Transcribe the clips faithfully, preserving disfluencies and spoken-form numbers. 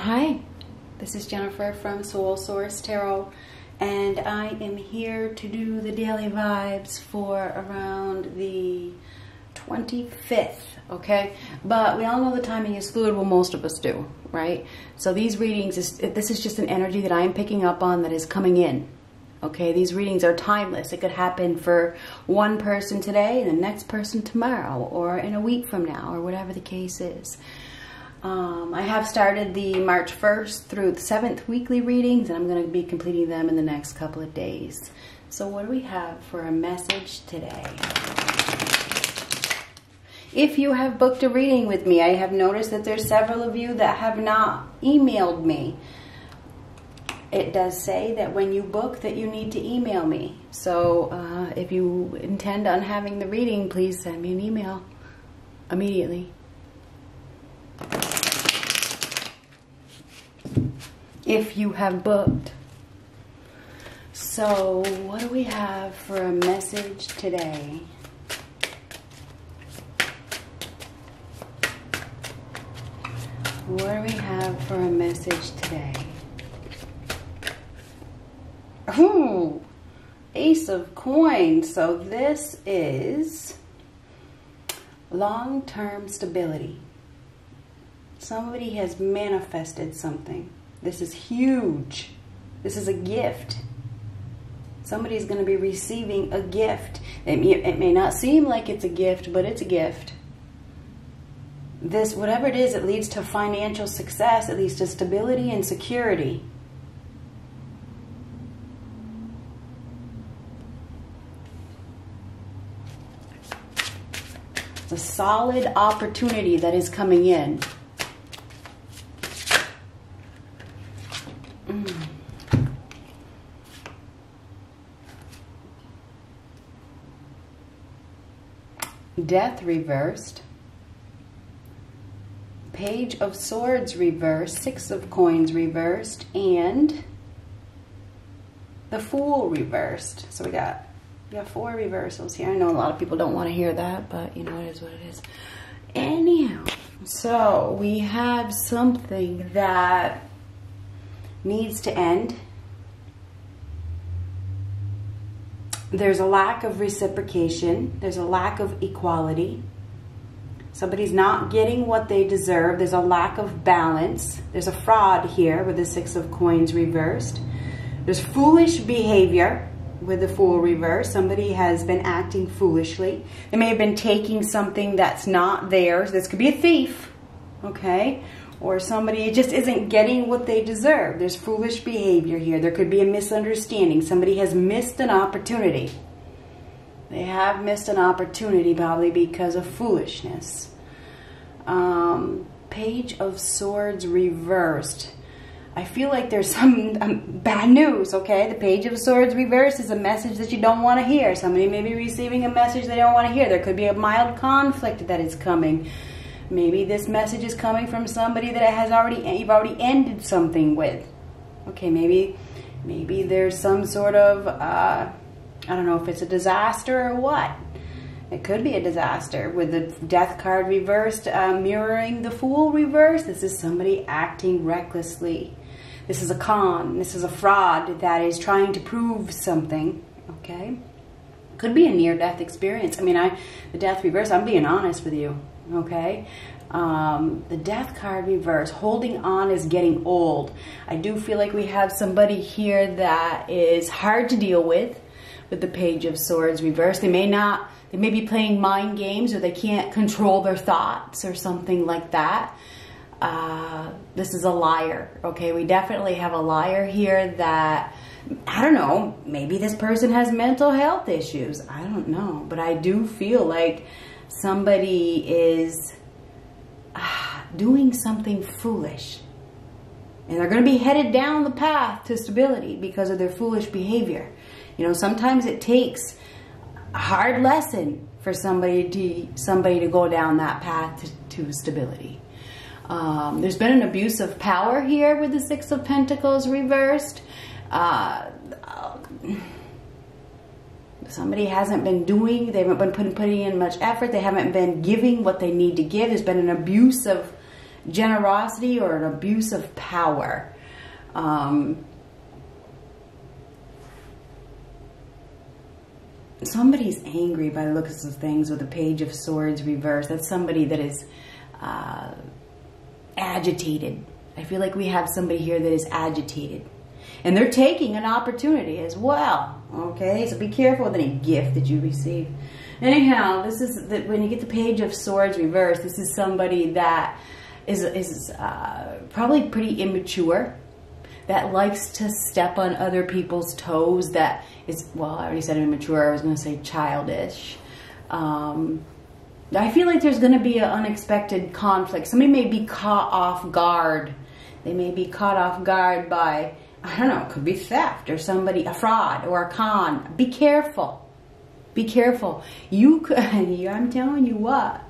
Hi, this is Jennifer from Soul Source Tarot, and I am here to do the daily vibes for around the twenty-fifth, okay? But we all know the timing is fluid, well, most of us do, right? So these readings, is, this is just an energy that I am picking up on that is coming in, okay? These readings are timeless. It could happen for one person today, and the next person tomorrow, or in a week from now, or whatever the case is. Um, I have started the March first through the seventh weekly readings, and I'm going to be completing them in the next couple of days. So what do we have for a message today? If you have booked a reading with me, I have noticed that there's several of you that have not emailed me. It does say that when you book that you need to email me. So uh, if you intend on having the reading, please send me an email immediately. If you have booked. So what do we have for a message today? What do we have for a message today? Ooh, Ace of Coins. So this is long-term stability. Somebody has manifested something. This is huge. This is a gift. Somebody's going to be receiving a gift. It may, it may not seem like it's a gift, but it's a gift. This, whatever it is, it leads to financial success. It leads to stability and security. It's a solid opportunity that is coming in. Death reversed, Page of Swords reversed, Six of Coins reversed, and the Fool reversed. So we got, we got four reversals here. I know a lot of people don't want to hear that, but you know, it is what it is. Anyhow, so we have something that needs to end. There's a lack of reciprocation. There's a lack of equality. Somebody's not getting what they deserve. There's a lack of balance. There's a fraud here with the Six of Coins reversed. There's foolish behavior with the Fool reversed. Somebody has been acting foolishly. They may have been taking something that's not theirs. This could be a thief, okay? Or somebody just isn't getting what they deserve. There's foolish behavior here. There could be a misunderstanding. Somebody has missed an opportunity. They have missed an opportunity probably because of foolishness. Um, Page of Swords reversed. I feel like there's some um, bad news, okay? The Page of Swords reversed is a message that you don't want to hear. Somebody may be receiving a message they don't want to hear. There could be a mild conflict that is coming. Maybe this message is coming from somebody that has already, you've already ended something with. Okay, maybe maybe there's some sort of, uh, I don't know if it's a disaster or what. It could be a disaster with the Death card reversed, uh, mirroring the Fool reversed. This is somebody acting recklessly. This is a con. This is a fraud that is trying to prove something, okay? Could be a near-death experience. I mean, I the Death reversed, I'm being honest with you. Okay, um, the Death card reverse, holding on is getting old. I do feel like we have somebody here that is hard to deal with, with the Page of Swords reverse. They may not, they may be playing mind games, or they can't control their thoughts or something like that. Uh, this is a liar, okay? We definitely have a liar here that, I don't know, maybe this person has mental health issues. I don't know, but I do feel like somebody is ah, doing something foolish, and they're going to be headed down the path to stability because of their foolish behavior. You know, sometimes it takes a hard lesson for somebody to, somebody to go down that path to, to stability. Um, there's been an abuse of power here with the Six of Pentacles reversed. Uh, Somebody hasn't been doing, they haven't been putting in much effort, they haven't been giving what they need to give. There's been an abuse of generosity or an abuse of power. Um, somebody's angry by the look of some things with the Page of Swords reversed. That's somebody that is uh, agitated. I feel like we have somebody here that is agitated. And they're taking an opportunity as well. Okay, so be careful with any gift that you receive. Anyhow, this is the, when you get the Page of Swords reversed, this is somebody that is, is uh, probably pretty immature, that likes to step on other people's toes, that is, well, I already said immature, I was going to say childish. Um, I feel like there's going to be an unexpected conflict. Somebody may be caught off guard. They may be caught off guard by, I don't know, it could be theft or somebody, a fraud or a con. Be careful. Be careful. You could, I'm telling you what,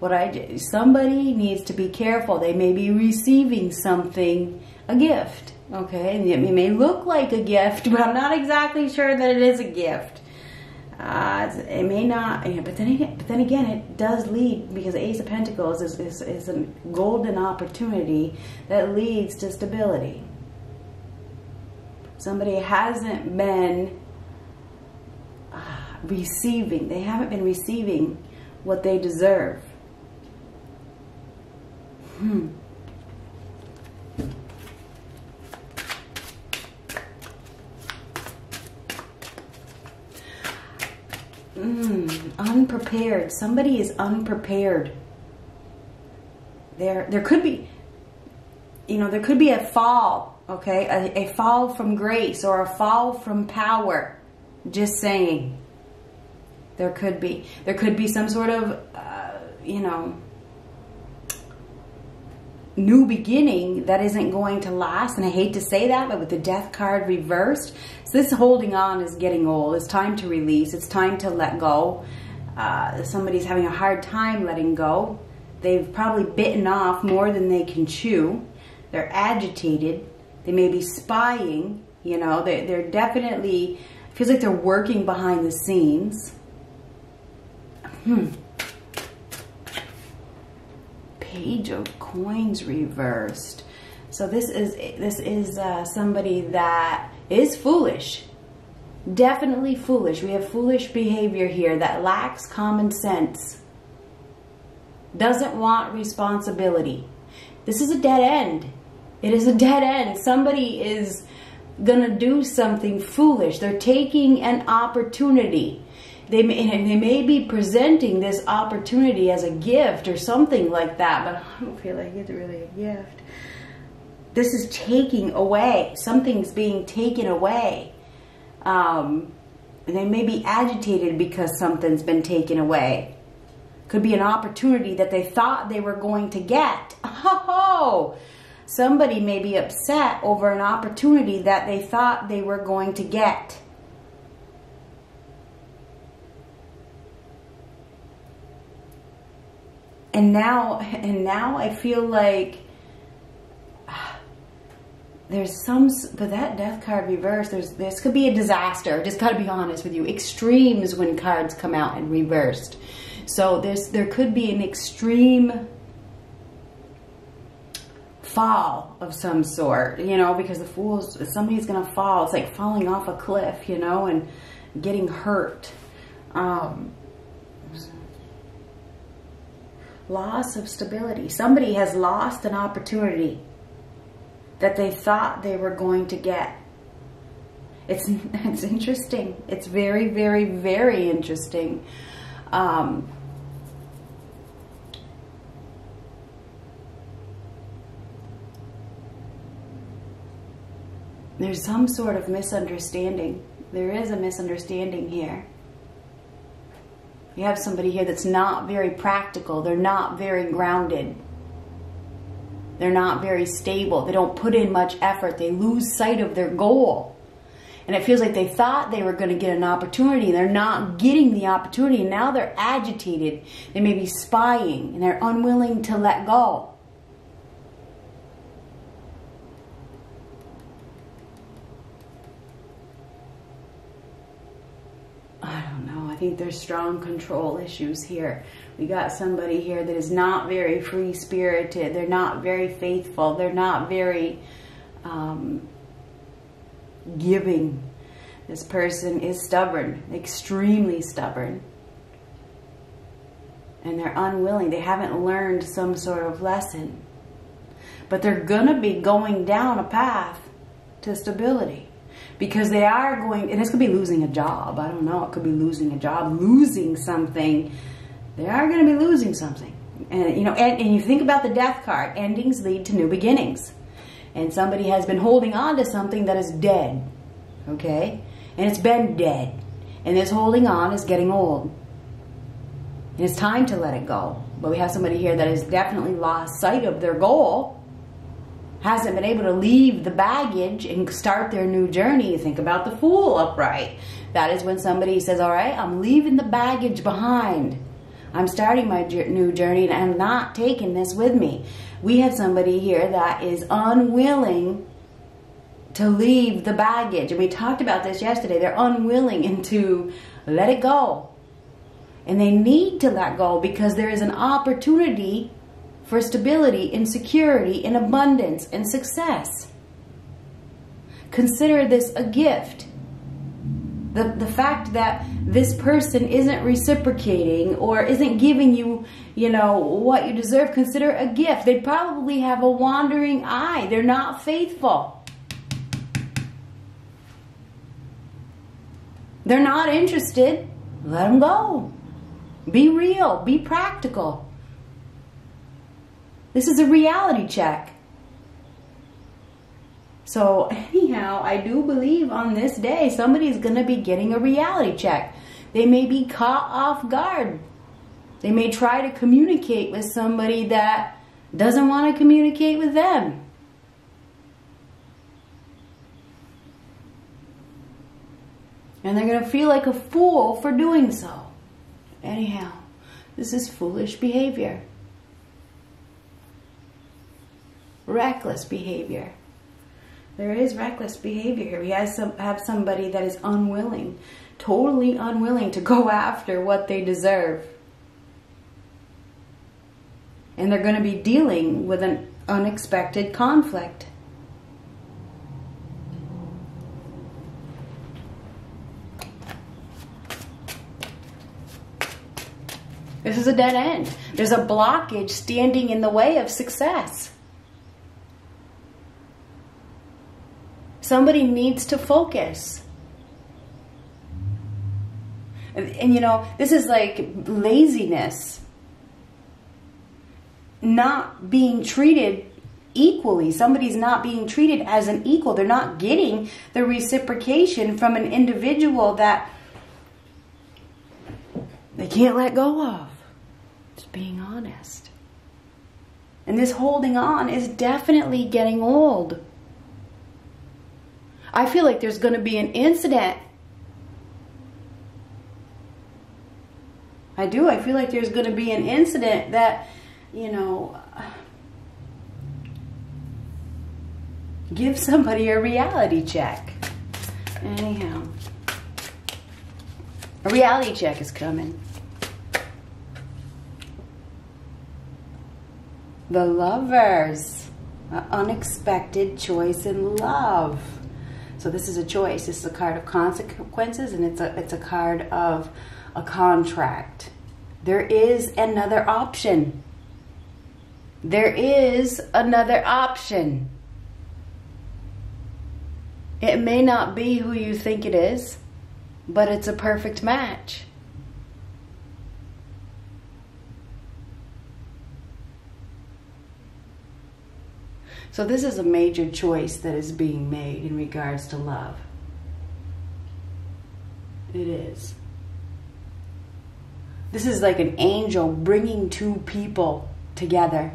what I do, somebody needs to be careful. They may be receiving something, a gift, okay? And it may look like a gift, but I'm not exactly sure that it is a gift. Uh, it may not, yeah, but then again, but then again, it does lead, because Ace of Pentacles is, is, is a golden opportunity that leads to stability. Somebody hasn't been receiving, they haven't been receiving what they deserve. Hmm. Mm, unprepared. Somebody is unprepared. There, there could be, you know, there could be a fall, okay? A, a fall from grace or a fall from power. Just saying. There could be. There could be some sort of, uh, you know, new beginning that isn't going to last. And I hate to say that, but with the Death card reversed, so this holding on is getting old. It's time to release. It's time to let go. Uh, somebody's having a hard time letting go. They've probably bitten off more than they can chew. They're agitated. They may be spying. You know, they're, they're definitely, it feels like they're working behind the scenes. Hmm. Page of Coins reversed. So this is this is uh, somebody that is foolish, definitely foolish. We have foolish behavior here that lacks common sense, doesn't want responsibility. This is a dead end. It is a dead end. Somebody is gonna do something foolish. They're taking an opportunity. They may, they may be presenting this opportunity as a gift or something like that, but I don't feel like it's really a gift. This is taking away. Something's being taken away. Um, they may be agitated because something's been taken away. Could be an opportunity that they thought they were going to get. Oh, somebody may be upset over an opportunity that they thought they were going to get. And now, and now I feel like uh, there's some, but that Death card reversed, there's, this could be a disaster. Just gotta be honest with you. Extremes when cards come out and reversed. So there's, there could be an extreme fall of some sort, you know, because the Fool's, somebody's gonna fall. It's like falling off a cliff, you know, and getting hurt. Um, Loss of stability. Somebody has lost an opportunity that they thought they were going to get. It's, it's interesting. It's very, very, very interesting. Um, there's some sort of misunderstanding. There is a misunderstanding here. You have somebody here that's not very practical. They're not very grounded. They're not very stable. They don't put in much effort. They lose sight of their goal. And it feels like they thought they were going to get an opportunity. They're not getting the opportunity. Now they're agitated. They may be spying and they're unwilling to let go. I don't know. think there's strong control issues here. We got somebody here that is not very free-spirited. They're not very faithful. They're not very um, giving. This person is stubborn, extremely stubborn. And they're unwilling. They haven't learned some sort of lesson. But they're going to be going down a path to stability. Because they are going, and it's going to be losing a job. I don't know. It could be losing a job, losing something. They are going to be losing something. And, you know, and, and you think about the death card. Endings lead to new beginnings. And somebody has been holding on to something that is dead. Okay? And it's been dead. And this holding on is getting old. And it's time to let it go. But we have somebody here that has definitely lost sight of their goal. Hasn't been able to leave the baggage and start their new journey. Think about the Fool upright. That is when somebody says, all right, I'm leaving the baggage behind. I'm starting my new journey and I'm not taking this with me. We have somebody here that is unwilling to leave the baggage. And we talked about this yesterday. They're unwilling to let it go. And they need to let go because there is an opportunity for stability and security and abundance and success. Consider this a gift. The, the fact that this person isn't reciprocating or isn't giving you, you know, what you deserve, consider a gift. They probably have a wandering eye. They're not faithful. They're not interested. Let them go. Be real. Be practical. This is a reality check. So anyhow, I do believe on this day, somebody's going to be getting a reality check. They may be caught off guard. They may try to communicate with somebody that doesn't want to communicate with them. And they're going to feel like a fool for doing so. Anyhow, this is foolish behavior. Reckless behavior. There is reckless behavior here. We have, some, have somebody that is unwilling, totally unwilling to go after what they deserve. And they're going to be dealing with an unexpected conflict. This is a dead end. There's a blockage standing in the way of success. Somebody needs to focus. And, and you know, this is like laziness. Not being treated equally. Somebody's not being treated as an equal. They're not getting the reciprocation from an individual that they can't let go of. Just being honest. And this holding on is definitely getting old. I feel like there's going to be an incident. I do. I feel like there's going to be an incident that, you know, gives somebody a reality check. Anyhow, a reality check is coming. The Lovers, an unexpected choice in love. So this is a choice. This is a card of consequences, and it's a, it's a card of a contract. There is another option. There is another option. It may not be who you think it is, but it's a perfect match. So this is a major choice that is being made in regards to love. It is. This is like an angel bringing two people together.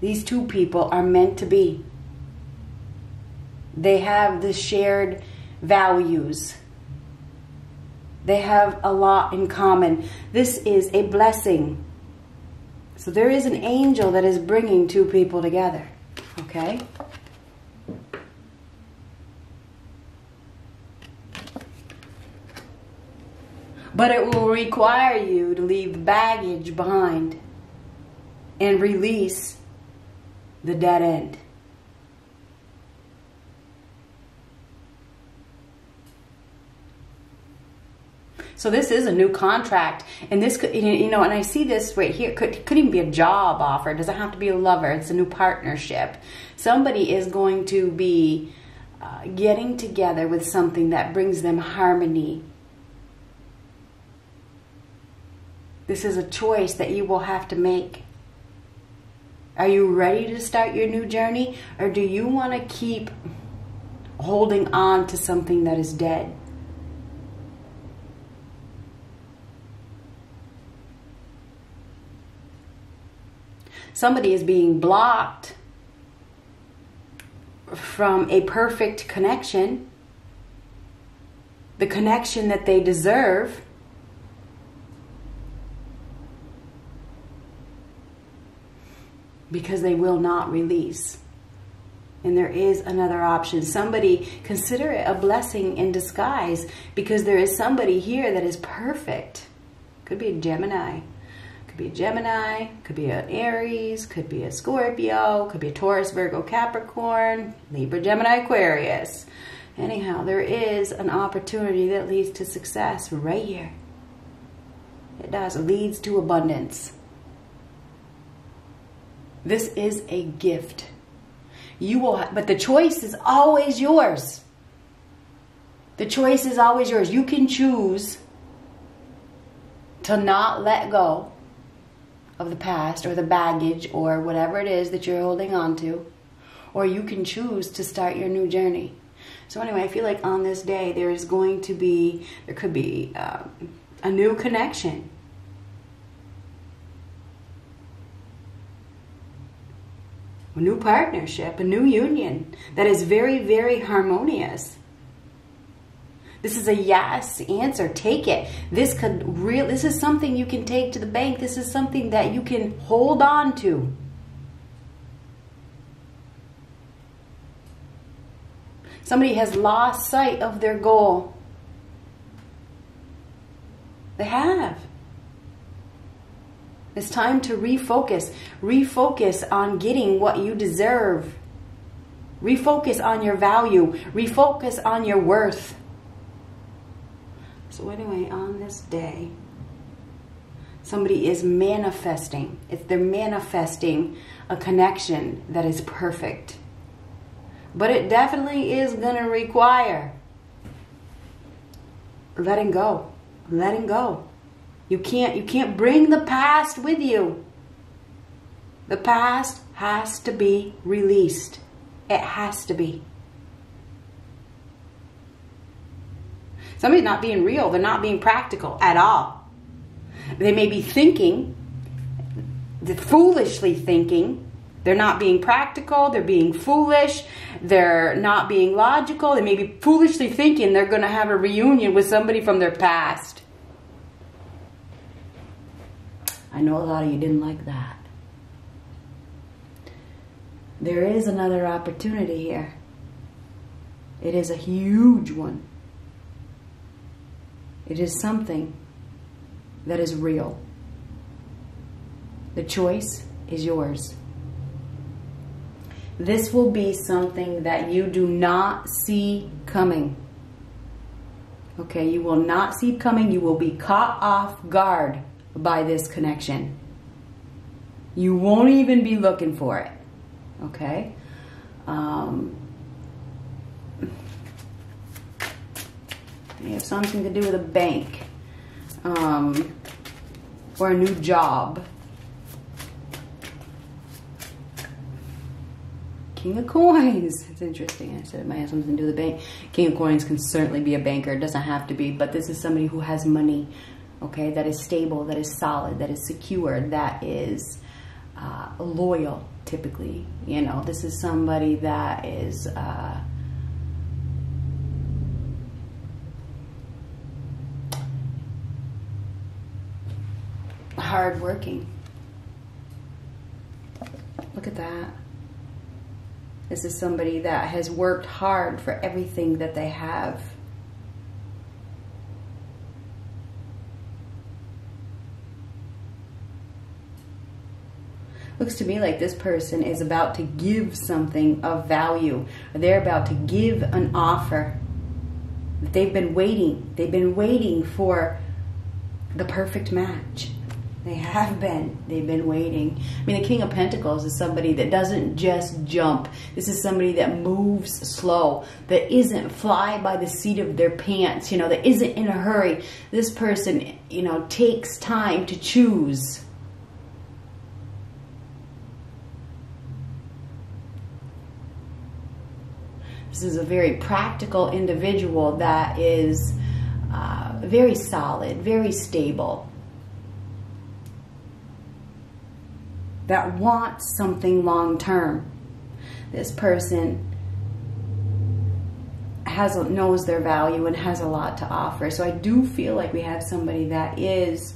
These two people are meant to be. They have the shared values. They have a lot in common. This is a blessing. So there is an angel that is bringing two people together, okay? But it will require you to leave baggage behind and release the dead end. So this is a new contract, and this could, you know, and I see this right here. Could, could even be a job offer. It doesn't have to be a lover. It's a new partnership. Somebody is going to be uh, getting together with something that brings them harmony. This is a choice that you will have to make. Are you ready to start your new journey, or do you want to keep holding on to something that is dead? Somebody is being blocked from a perfect connection, the connection that they deserve. Because they will not release. And there is another option. Somebody, consider it a blessing in disguise, because there is somebody here that is perfect. Could be a Gemini. Could be a Gemini. Could be an Aries. Could be a Scorpio. Could be a Taurus, Virgo, Capricorn, Libra, Gemini, Aquarius. Anyhow, there is an opportunity that leads to success right here. It does. It leads to abundance. This is a gift. You will, but the choice is always yours. The choice is always yours. You can choose to not let go of the past or the baggage or whatever it is that you're holding on to, or you can choose to start your new journey. So anyway, I feel like on this day there is going to be, there could be uh, a new connection. A new partnership, a new union that is very, very harmonious. This is a yes answer. Take it. This could real. This is something you can take to the bank. This is something that you can hold on to. Somebody has lost sight of their goal. They have. It's time to refocus. Refocus on getting what you deserve. Refocus on your value. Refocus on your worth. So anyway, on this day, somebody is manifesting. It's, they're manifesting a connection that is perfect. But it definitely is going to require letting go. Letting go. You can't, you can't bring the past with you. The past has to be released. It has to be. Somebody's not being real. They're not being practical at all. They may be thinking, foolishly thinking. They're not being practical. They're being foolish. They're not being logical. They may be foolishly thinking they're going to have a reunion with somebody from their past. I know a lot of you didn't like that. There is another opportunity here. It is a huge one. It is something that is real. The choice is yours. This will be something that you do not see coming. Okay, you will not see coming. You will be caught off guard by this connection. You won't even be looking for it. Okay? Um, they have something to do with a bank. Um, or a new job. King of Coins. It's interesting. I said it might have something to do with the bank. King of Coins can certainly be a banker. It doesn't have to be. But this is somebody who has money. Okay, that is stable, that is solid, that is secure, that is uh, loyal, typically. You know, this is somebody that is uh, hardworking. Look at that. This is somebody that has worked hard for everything that they have. Looks to me like this person is about to give something of value. They're about to give an offer. They've been waiting. They've been waiting for the perfect match. They have been. They've been waiting. I mean, the King of Pentacles is somebody that doesn't just jump. This is somebody that moves slow, that isn't fly by the seat of their pants, you know, that isn't in a hurry. This person, you know, takes time to choose. This is a very practical individual that is uh, very solid, very stable, that wants something long term. This person has knows their value and has a lot to offer. So I do feel like we have somebody that is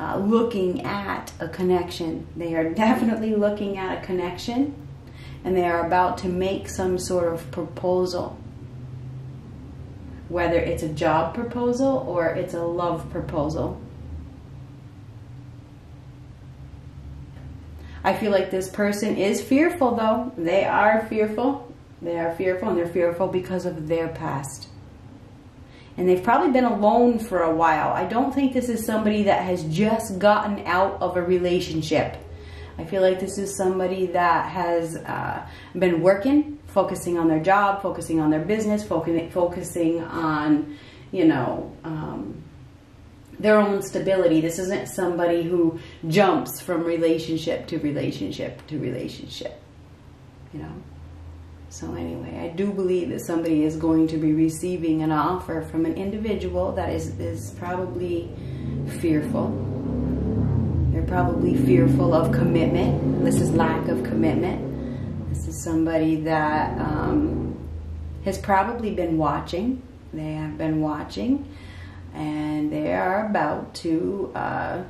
uh, looking at a connection. They are definitely looking at a connection, and they are about to make some sort of proposal, whether it's a job proposal or it's a love proposal. I feel like this person is fearful though. They are fearful. They are fearful, and they're fearful because of their past. And they've probably been alone for a while. I don't think this is somebody that has just gotten out of a relationship. I feel like this is somebody that has uh, been working, focusing on their job, focusing on their business, focus, focusing on, you know, um, their own stability. This isn't somebody who jumps from relationship to relationship to relationship, you know. So anyway, I do believe that somebody is going to be receiving an offer from an individual that is, is probably fearful. They're probably fearful of commitment. This is lack of commitment. This is somebody that um, has probably been watching. They have been watching. And they are about to uh,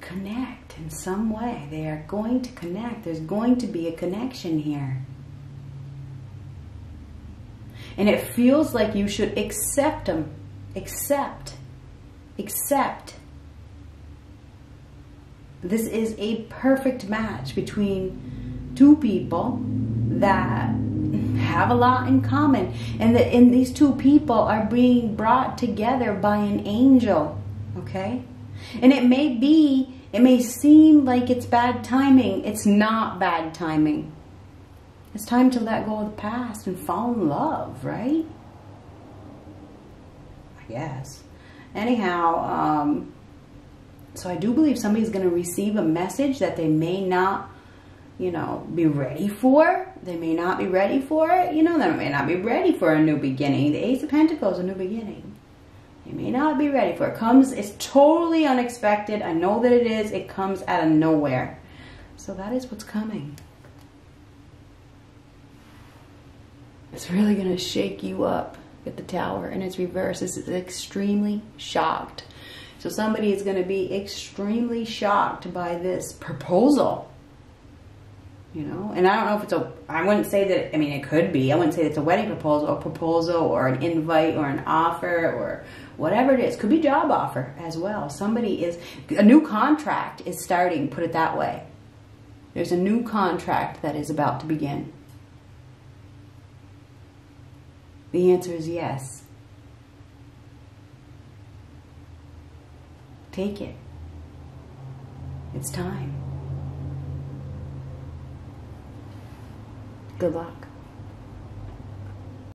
connect in some way. They are going to connect. There's going to be a connection here. And it feels like you should accept them. Accept. Accept. This is a perfect match between two people that have a lot in common, and that in these two people are being brought together by an angel, okay? And it may be, it may seem like it's bad timing. It's not bad timing. It's time to let go of the past and fall in love, right? I guess. Anyhow, um, so I do believe somebody's going to receive a message that they may not, you know, be ready for. They may not be ready for it. You know, they may not be ready for a new beginning. The Ace of Pentacles, a new beginning. They may not be ready for it. Comes, it's totally unexpected. I know that it is. It comes out of nowhere. So that is what's coming. It's really going to shake you up with the Tower in its reverse. This is extremely shocked. So somebody is going to be extremely shocked by this proposal. You know, and I don't know if it's a, I wouldn't say that, I mean, it could be, I wouldn't say it's a wedding proposal, a proposal or an invite or an offer or whatever it is. Could be job offer as well. Somebody is, a new contract is starting, put it that way. There's a new contract that is about to begin. The answer is yes. Take it. It's time. Good luck.